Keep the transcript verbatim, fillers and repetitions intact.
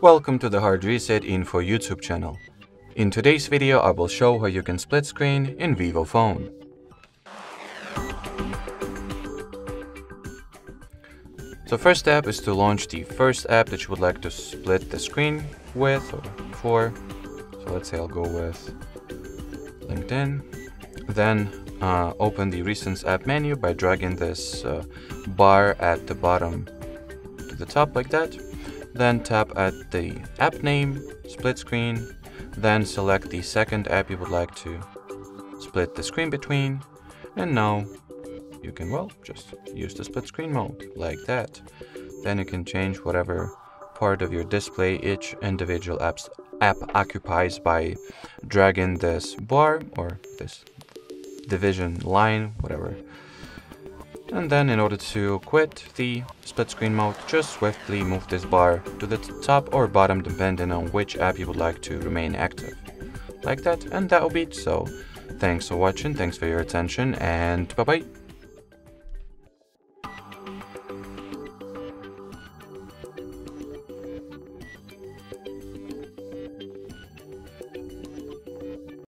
Welcome to the Hard Reset Info YouTube channel. In today's video, I will show how you can split screen in Vivo phone. So first step is to launch the first app that you would like to split the screen with or for. So let's say I'll go with LinkedIn. Then uh, open the Recent App menu by dragging this uh, bar at the bottom to the top like that. Then tap at the app name, split screen, then select the second app you would like to split the screen between, and now you can, well, just use the split screen mode, like that. Then you can change whatever part of your display each individual app's app occupies by dragging this bar, or this division line, whatever. And then in order to quit the split screen mode, just swiftly move this bar to the top or bottom depending on which app you would like to remain active. Like that, and that will be it. So thanks for watching, thanks for your attention, and bye bye.